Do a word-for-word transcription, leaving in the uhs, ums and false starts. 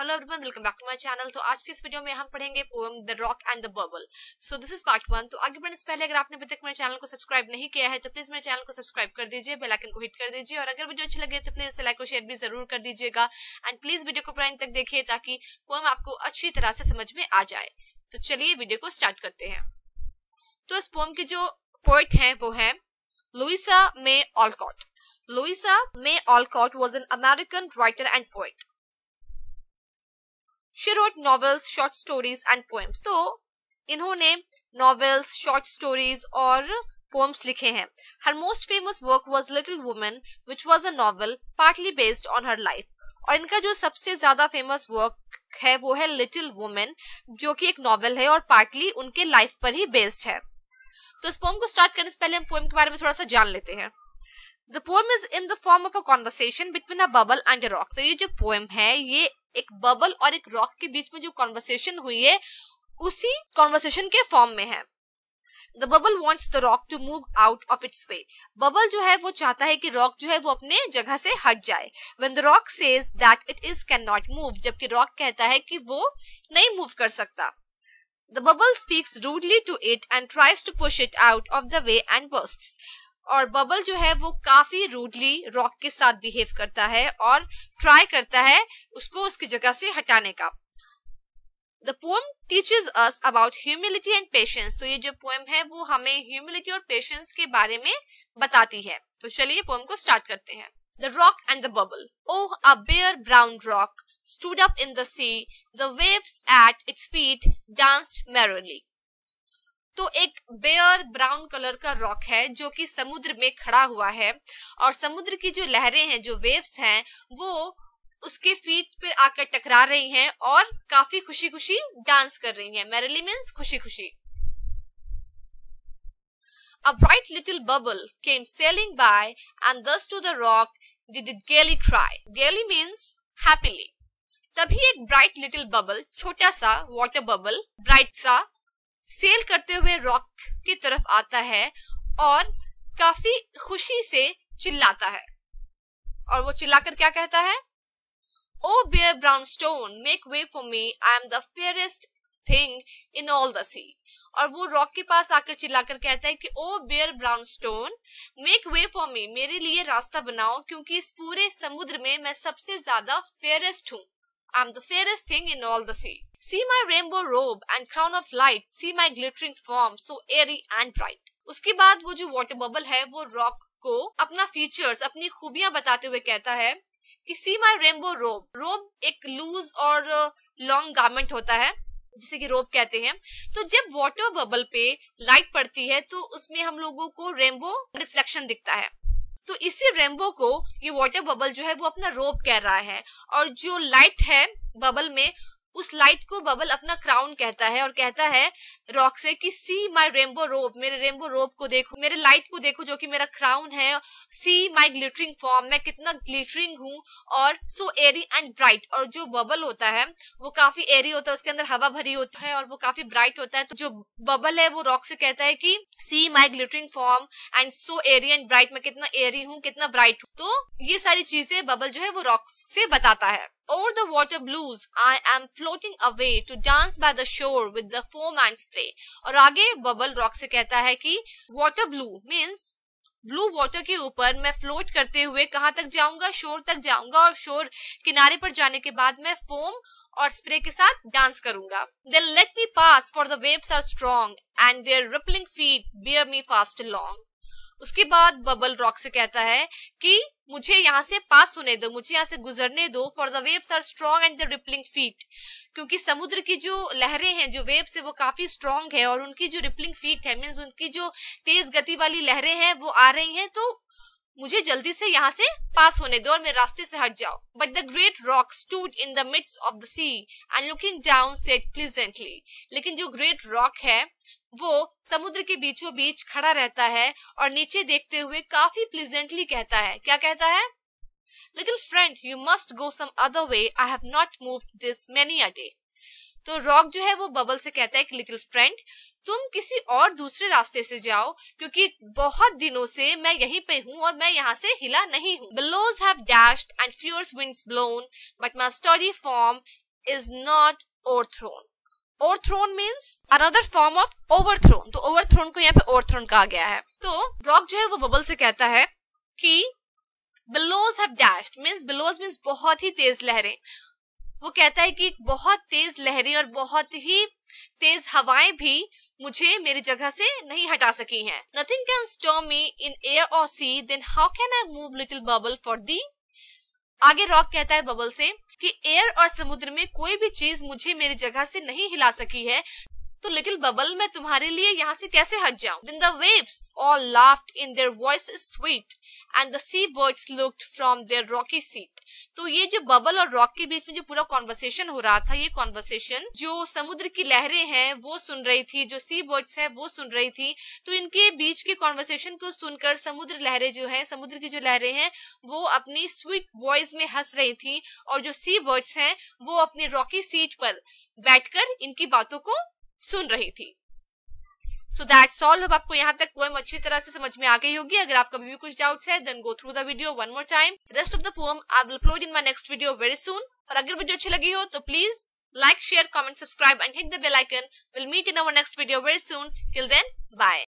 Hello everyone, welcome back to my channel. तो आज के इस वीडियो में हम पढ़ेंगे poem the rock and the bubble. So this is part one. तो आगे बढ़ने से पहले अगर आपने अभी तक मेरे चैनल को सब्सक्राइब नहीं किया है तो प्लीज मेरे चैनल को सब्सक्राइब कर दीजिए, बेल आइकन को हिट कर दीजिए, और अगर वीडियो अच्छी लगे तो प्लीज इसे लाइक और शेयर भी जरूर कर दीजिएगा। एंड प्लीज वीडियो को पूरा अंत तक देखिए ताकि पोएम आपको अच्छी तरह से समझ में आ जाए। तो चलिए वीडियो को स्टार्ट करते हैं। तो इस पोएम की जो पोएट है वो है Louisa May Alcott. Louisa May Alcott was an American writer and poet. She wrote novels, short stories and poems. तो इन्होंने novels, short stories और poems लिखे हैं। Her most famous work was Little Woman, which was a novel partly based on her life. और इनका जो सबसे ज्यादा famous work है वो है Little Woman, जो कि एक novel है और partly उनके life पर ही based है। तो इस poem को start करने से पहले हम poem के बारे में थोड़ा सा जान लेते हैं। The poem is in the form of a conversation between a bubble and a rock. तो ये जो poem है ये एक बबल और एक रॉक के बीच में जो कॉन्वर्सेशन हुई है उसी कॉन्वर्सेशन के फॉर्म में है। The bubble wants the rock to move out of its way. Bubble जो है वो चाहता है कि रॉक जो है वो अपने जगह से हट जाए। When the rock says that it is cannot move, जबकि रॉक कहता है कि वो नहीं मूव कर सकता। The bubble speaks rudely to it and tries to push it out of the way and bursts. और बबल जो है वो काफी रूडली रॉक के साथ बिहेव करता है और ट्राई करता है उसको उसकी जगह से हटाने का। The poem teaches us about humility and patience. तो ये जो poem है वो हमें humility और patience के बारे में बताती है। तो चलिए poem को start करते हैं। The rock and the bubble. Oh, a bare brown rock stood up in the sea. The waves at its feet danced merrily. तो एक बेयर ब्राउन कलर का रॉक है जो कि समुद्र में खड़ा हुआ है और समुद्र की जो लहरें हैं, जो वेव्स हैं, वो उसके फीट पे आकर टकरा रही हैं और काफी खुशी खुशी डांस कर रही हैं। मेरिली मीन्स खुशी खुशी। A bright little bubble came sailing by and thus to the rock did it gaily cry. Gaily means happily. तभी एक ब्राइट लिटिल बबल, छोटा सा वाटर बबल, ब्राइट सा, सेल करते हुए रॉक की तरफ आता है और काफी खुशी से चिल्लाता है। और वो चिल्लाकर क्या कहता है? Oh bare brown stone make way for me, I am the fairest thing in all the sea. और वो रॉक के पास आकर चिल्लाकर कहता है कि oh bare brown stone make way for me, मेरे लिए रास्ता बनाओ क्योंकि इस पूरे समुद्र में मैं सबसे ज्यादा फेयरेस्ट हूँ। I am the fairest thing in all the sea. See my rainbow robe and crown of light. See my glittering form, so airy and bright. उसके बाद वो जो water bubble है वो rock को अपना features, अपनी खूबियां बताते हुए कहता है कि see my rainbow robe. Robe एक loose और long garment होता है जिसे कि robe कहते हैं। तो जब water bubble पे light पड़ती है तो उसमें हम लोगों को rainbow reflection दिखता है। तो इसी रेनबो को ये वाटर बबल जो है वो अपना रोब कह रहा है और जो लाइट है बबल में उस लाइट को बबल अपना क्राउन कहता है और कहता है रॉक से कि सी माय रेनबो रोब, मेरे रेनबो रोब को देखो, मेरे लाइट को देखो जो कि मेरा क्राउन है। सी माय ग्लिटरिंग फॉर्म, मैं कितना ग्लिटरिंग हूँ, और सो एरी एंड ब्राइट, और जो बबल होता है वो काफी एरी होता है, उसके अंदर हवा भरी होता है और वो काफी ब्राइट होता है। तो जो बबल है वो रॉक से कहता है कि see my glittering form and so airy and bright, मैं कितना एरी हूँ, कितना ब्राइट हूँ। तो ये सारी चीजें बबल जो है वो रॉक से बताता है। Over the water blues, I am floating away to dance by the shore with the foam and spray. और आगे बबल रॉक से कहता है कि water blue means blue water के ऊपर मैं फ्लोट करते हुए कहाँ तक जाऊंगा? शोर तक जाऊंगा, और शोर किनारे पर जाने के बाद मैं फोम और स्प्रे के साथ डांस करूंगा। Then let me pass, for the waves are strong and their rippling feet bear me fast along. उसके बाद बबल रॉक से कहता है कि मुझे यहाँ से पास होने दो, मुझे यहाँ से गुजरने दो, for the waves are strong and the rippling feet, क्योंकि समुद्र की जो लहरें हैं, जो वेव्स है वो काफी स्ट्रॉन्ग है और उनकी जो रिपलिंग फीट है मीन्स उनकी जो तेज गति वाली लहरें हैं वो आ रही हैं, तो मुझे जल्दी से यहाँ से पास होने दो और मेरे रास्ते से हट जाओ। But the great rock stood in the midst of the sea and looking down said pleasantly. लेकिन जो ग्रेट रॉक है वो समुद्र के बीचों बीच खड़ा रहता है और नीचे देखते हुए काफी प्लीजेंटली कहता है। क्या कहता है? Little friend you must go some other way, I have not moved this many a day. तो रॉक जो है वो बबल से कहता है कि लिटिल फ्रेंड तुम किसी और दूसरे रास्ते से जाओ क्योंकि बहुत दिनों से मैं यहीं पे हूँ और मैं यहाँ से हिला नहीं हूँ। Billows have dashed and fierce winds blown, but my sturdy form is not overthrown. Overthrown means another form of overthrown. तो overthrown को यहाँ पे overthrown कहा गया है. तो रॉक जो है वो बबल से कहता है कि billows have dashed means billows means बहुत ही तेज लहरें. वो कहता है कि बहुत तेज लहरें और बहुत ही तेज हवाएं भी मुझे मेरी जगह से नहीं हटा सकी हैं. Nothing can storm me in air or sea. Then how can I move little bubble for thee? आगे रॉक कहता है बबल से कि एयर और समुद्र में कोई भी चीज मुझे मेरी जगह से नहीं हिला सकी है, तो लिटिल बबल मैं तुम्हारे लिए यहाँ से कैसे हट जाऊँ. Then the waves all laughed in their voices sweet and the sea birds looked from their rocky seat. तो ये जो बबल और रॉक के बीच में जो पूरा कॉन्वर्सेशन हो रहा था, ये कॉन्वर्सेशन जो समुद्र की लहरें हैं वो सुन रही थी, जो सी बर्ड्स है वो सुन रही थी. तो इनके बीच के कॉन्वर्सेशन को सुनकर समुद्र लहरें जो है, समुद्र की जो लहरें हैं वो अपनी स्वीट वॉइस में हंस रही थी, और जो सी बर्ड्स हैं वो अपनी रॉकी सीट पर बैठकर इनकी बातों को सुन रही थी. So that's all. अब आपको यहाँ तक पोएम अच्छी तरह से समझ में आ गई होगी. अगर आपका भी कुछ डाउट्स है then go through the video one more time. Rest of the poem I will upload in my next video very soon. और अगर वीडियो अच्छी लगी हो तो please like share comment subscribe and hit the bell icon. Will meet in our next video very soon. Till then bye.